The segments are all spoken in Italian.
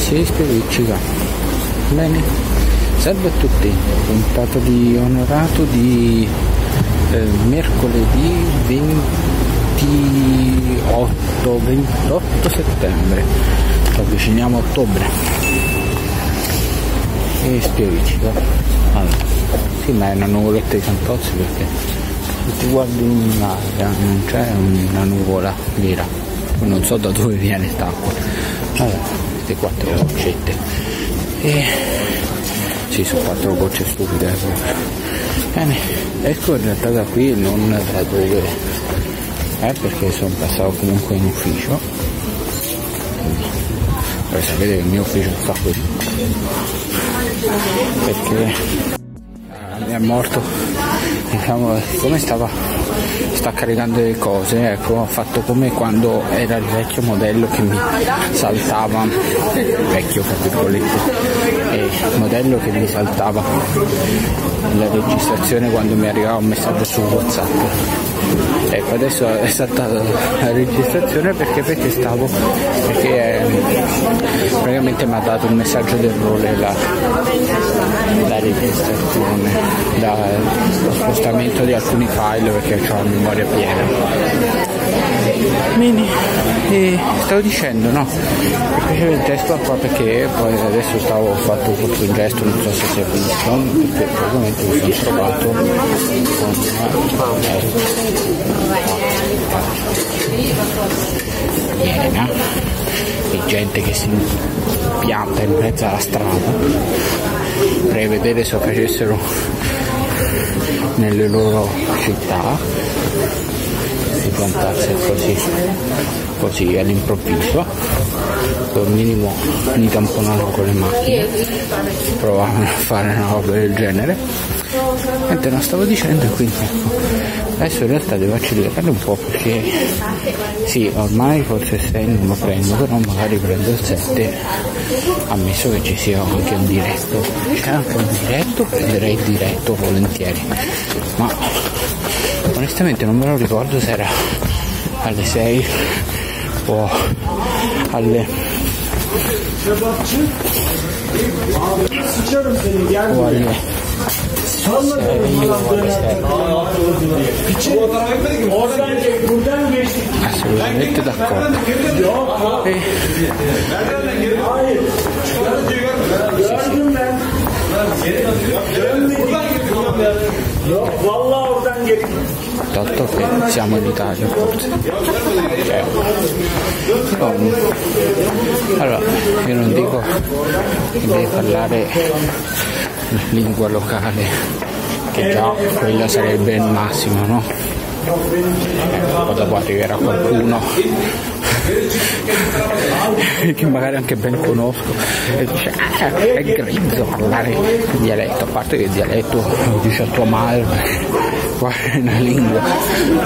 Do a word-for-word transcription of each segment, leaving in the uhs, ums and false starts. si rispericcita. Bene, salve a tutti, puntata di Onorato di eh, mercoledì ventotto settembre, ci avviciniamo a ottobre. E spiericcita, allora, sì, ma è una nuvoletta di Fantozzi, perché se ti guardi in un'area non c'è una nuvola vera, non so da dove viene quest'acqua. Allora, queste quattro goccette, e sì, sono quattro gocce stupide. Bene, ecco in realtà da qui non da dove eh, perché sono passato comunque in ufficio. Voi sapete che il mio ufficio sta qui, perché è morto, diciamo, come stava sta caricando le cose, ecco, ho fatto come quando era il vecchio modello che mi saltava, vecchio tra virgolette, e il modello che mi saltava la registrazione quando mi arrivava un messaggio su WhatsApp. Ecco, adesso è saltata la registrazione perché perché stavo perché eh, praticamente mi ha dato un messaggio d'errore la, la registrazione, la, lo spostamento di alcuni file, perché ho la memoria piena. Bene, e stavo dicendo, no, mi piaceva il testo qua, perché poi adesso stavo fatto tutto un gesto, non so se si è visto, perché praticamente mi sono trovato con una piena di gente che si pianta in mezzo alla strada, vorrei vedere se facessero nelle loro città si piantasse così, così all'improvviso, col minimo di tamponato con le macchine, provavano a fare una roba del genere. Niente, non stavo dicendo, quindi ecco, adesso in realtà devo accelerare un po', perché sì, ormai forse sei non lo prendo, però magari prendo il sette, ammesso che ci sia anche un diretto. C'è anche un diretto, prenderei il diretto volentieri, ma onestamente non me lo ricordo se era alle sei o alle o alle assolutamente d'accordo. E... tanto che siamo in Italia, forse. Cioè, um, allora, io non dico che devi parlare lingua locale, che già quella sarebbe il massimo, no? Poi dopo arriverà qualcuno che magari anche ben conosco e dice, ah, è grezzo parlare il dialetto, a parte che il dialetto dice a tua madre, qua è una lingua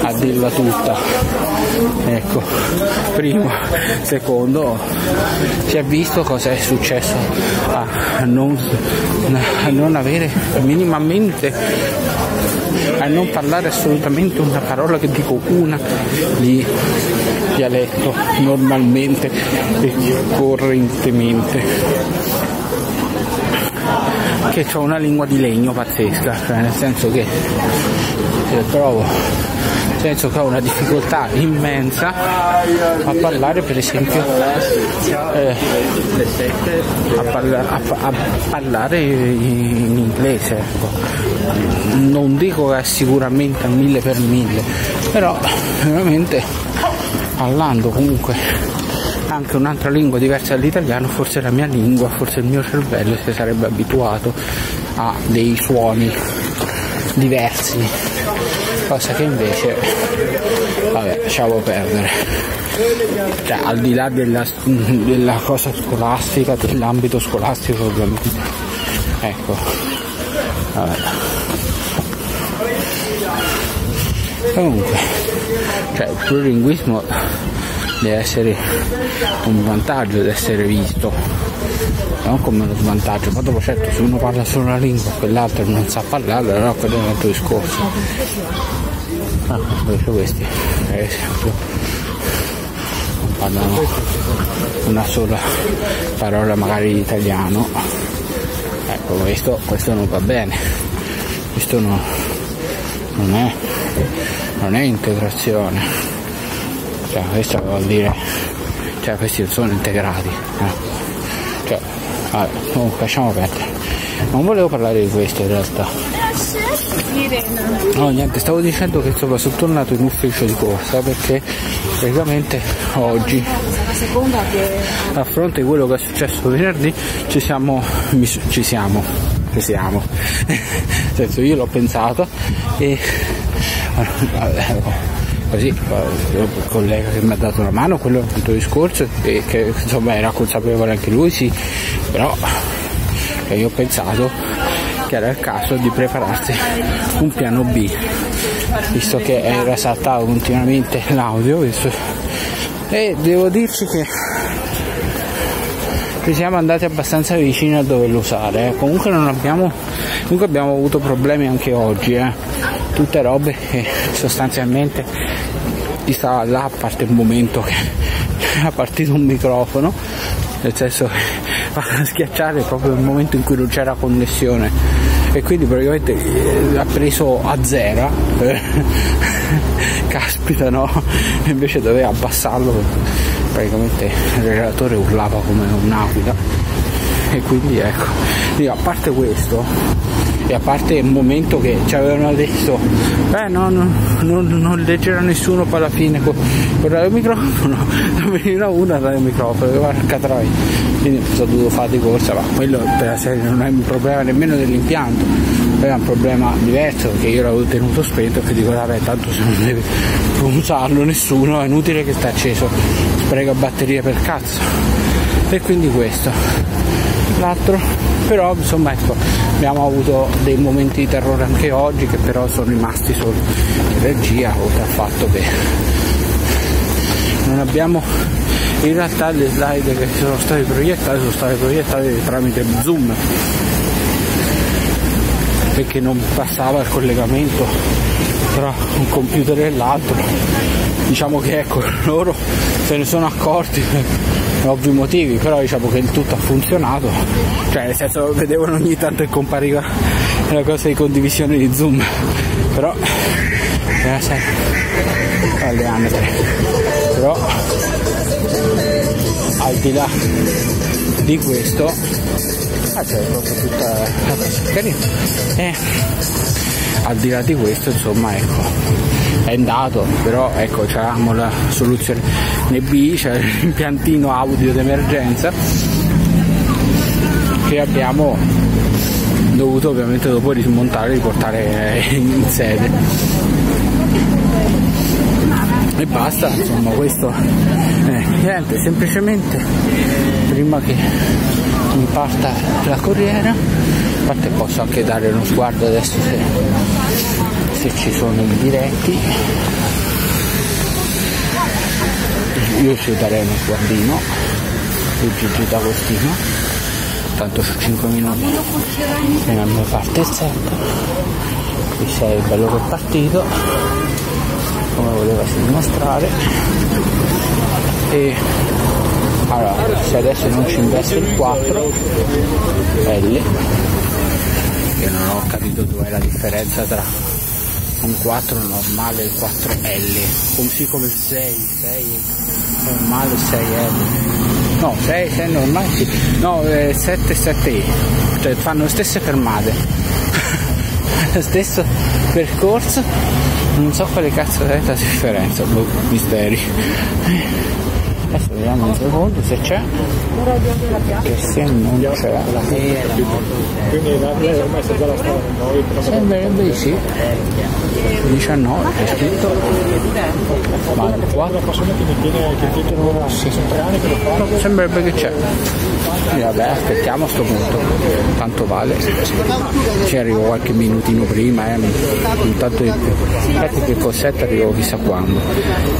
a dirla tutta, ecco. Primo, secondo, si è visto cosa è successo a non, a non avere minimamente, a non parlare assolutamente una parola, che dico una, di dialetto normalmente e correntemente, che ho una lingua di legno pazzesca, cioè nel senso che se trovo, nel senso che ho una difficoltà immensa a parlare, per esempio eh, a, parla, a, a parlare in inglese, ecco. Non dico che è sicuramente a mille per mille, però veramente parlando comunque anche un'altra lingua diversa dall'italiano, forse la mia lingua, forse il mio cervello si sarebbe abituato a dei suoni diversi, cosa che invece, vabbè, lasciamo perdere. Cioè, al di là della, della cosa scolastica, dell'ambito scolastico ovviamente, ecco. Vabbè. Comunque, cioè, il plurilinguismo deve essere un vantaggio, deve essere visto non come uno svantaggio. Ma dopo, certo, se uno parla solo una lingua e quell'altro non sa parlarla, allora quello è un altro discorso. Ah, questi, per esempio, parlano una sola parola magari di italiano, ecco, questo, questo non va bene, questo no, non è, non è integrazione, cioè questo vuol dire, cioè questi non sono integrati, eh. Cioè, vabbè, comunque lasciamo perdere, non volevo parlare di questo in realtà. No, niente, stavo dicendo che insomma sono tornato in ufficio di corsa perché praticamente oggi, a fronte di quello che è successo venerdì, ci siamo, ci siamo, ci siamo, nel senso io l'ho pensato e così il collega che mi ha dato una mano, quello del punto discorso, e che insomma era consapevole anche lui, sì, però io ho pensato che era il caso di prepararsi un piano B, visto che era saltato continuamente l'audio, visto... e devo dirci che ci siamo andati abbastanza vicini a doverlo usare, eh. Comunque non abbiamo, comunque abbiamo avuto problemi anche oggi, eh. Tutte robe che sostanzialmente ti stava là, a parte il momento che era partito un microfono, nel senso che a schiacciare proprio il momento in cui non c'era connessione, e quindi praticamente ha preso a zero. Caspita, no, invece doveva abbassarlo, praticamente il relatore urlava come un'aquila, e quindi ecco, dico, a parte questo e a parte il momento che ci avevano detto eh no, no, no, non leggerà nessuno, poi alla fine con il microfono non veniva una dal microfono, guarda troi, quindi ho dovuto fare di corsa, ma quello per la serie non è un problema nemmeno dell'impianto, era un problema diverso che io l'avevo tenuto spento, che dico vabbè, tanto se non deve usarlo nessuno è inutile che sta acceso, spreca batterie per cazzo, e quindi questo l'altro, però insomma ecco, abbiamo avuto dei momenti di terrore anche oggi, che però sono rimasti solo in regia, oltre al fatto che non abbiamo, in realtà le slide che sono state proiettate sono state proiettate tramite Zoom, perché non passava il collegamento tra un computer e l'altro, diciamo che ecco, loro se ne sono accorti ovvi motivi, però diciamo che il tutto ha funzionato, cioè nel senso vedevano ogni tanto che compariva la cosa di condivisione di Zoom, però era sempre alle anatre, però al di là di questo ah, c'è proprio tutta la cosa carina, eh, al di là di questo insomma ecco è andato, però ecco c'avevamo la soluzione ne B, c'è l'impiantino audio d'emergenza che abbiamo dovuto ovviamente dopo rismontare e riportare in sede e basta, insomma questo eh, niente, semplicemente prima che mi parta la corriera, a parte posso anche dare uno sguardo adesso se ci sono i diretti, io ci darei uno sguardino il Gigi D'Agostino, tanto su cinque minuti nella mia parte il set, qui sei bello che è partito come voleva dimostrare, e allora se adesso non ci investe il quattro L, che non ho capito dov'è la differenza tra un quattro normale e il quattro L, così come il sei, sei normale e sei L, no sei, sei normale, sì, no eh, sette e sette I, cioè fanno le stesse fermate, lo stesso percorso, non so quale cazzo è la differenza, boh, misteri. Adesso vediamo un secondo se c'è, che se non c'è la prima, sembrerebbe di sì, diciannove è scritto, ma il quattro sì, sembrerebbe che c'è, e vabbè aspettiamo a sto punto, tanto vale, ci arrivo qualche minutino prima, eh, intanto aspetta che col set arrivo chissà quando,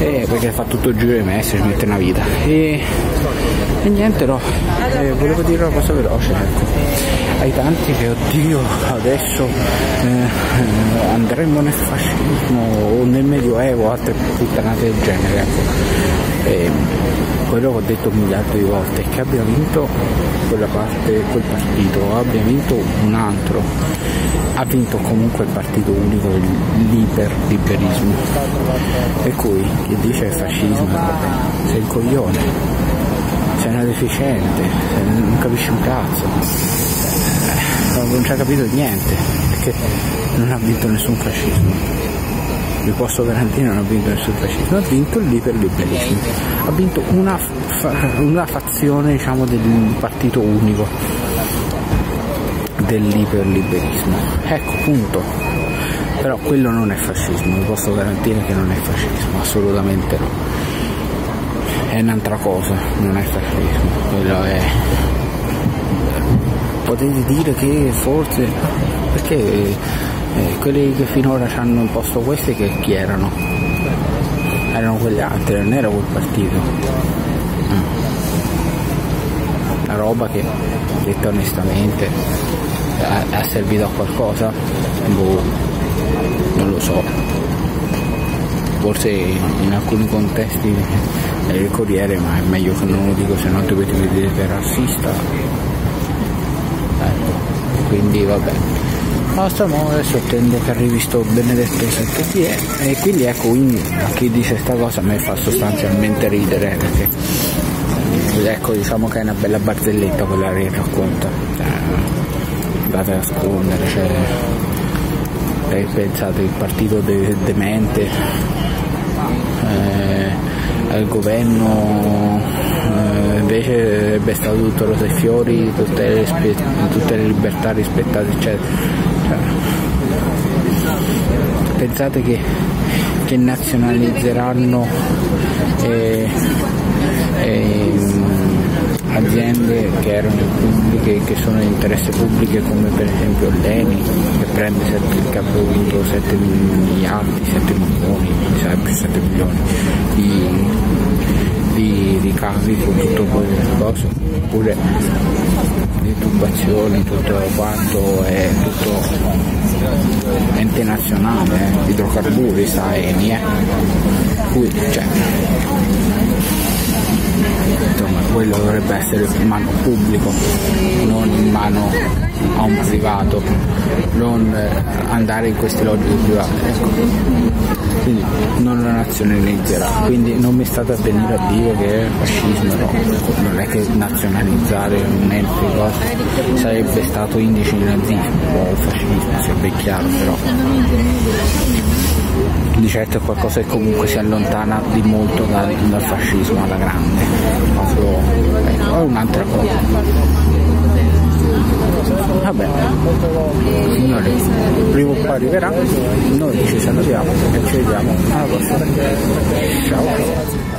eh, perché fa tutto il giro di me, si mette una vita. E, e niente, no, eh, volevo dire una cosa veloce, ecco. ai tanti che oddio adesso eh, andremo nel fascismo o nel medioevo, altre puttanate del genere. E quello che ho detto un miliardo di volte è che abbia vinto quella parte, quel partito, abbia vinto un altro, ha vinto comunque il partito unico del liber liberismo, per cui chi dice fascismo sei il coglione, sei una deficiente, non capisci un cazzo, non ci ha capito niente, perché non ha vinto nessun fascismo, vi posso garantire, non ha vinto nessun fascismo, ha vinto l'iperliberismo, ha vinto una, fa una fazione, diciamo, del partito unico dell'iperliberismo, ecco, punto. Però quello non è fascismo, vi posso garantire che non è fascismo, assolutamente no, è un'altra cosa, non è fascismo, quello è... Potete dire che forse... perché eh, quelli che finora ci hanno imposto questi che chi erano? Erano quegli altri, non era quel partito. Una roba che, detto onestamente, ha, ha servito a qualcosa? Boh, non lo so. Forse in alcuni contesti il Corriere, ma è meglio che non lo dico, se no ti potete vedere razzista, ecco, quindi vabbè, basta. No, adesso attendo che arrivi sto benedetto sette P M, e quindi ecco, in, a chi dice questa cosa a me fa sostanzialmente ridere, perché ecco, diciamo che è una bella barzelletta quella che racconta, eh, vado a nascondere, cioè, eh, pensate, il partito de demente eh, il governo eh, invece sarebbe stato tutto rose e fiori, tutte le, tutte le libertà rispettate, eccetera. Cioè, pensate che, che nazionalizzeranno eh, eh, aziende che erano pubbliche, che sono di interesse pubblico, come per esempio l'Eni, che prende sette, il capo sette miliardi, sette milioni, sai, più sette milioni di di, di cavi con tutto quel coso, oppure di tubazioni, tutto quanto è tutto ente nazionale, eh, idrocarburi, sta Eni, eh. Cui, cioè, insomma, quello dovrebbe essere in mano pubblico, non in mano a un privato, non andare in queste lobby private, ecco. Quindi non la nazionalizzerà, quindi non mi state a venire a dire che è fascismo, no, non è che nazionalizzare un ente cosa sarebbe stato indice di nazismo o fascismo, sarebbe chiaro, però di certo è qualcosa che comunque si allontana di molto dal, dal fascismo alla grande, o è un'altra cosa. Vabbè, signori, prima o poi arriverà, noi ci salutiamo e ci vediamo alla prossima. Ciao.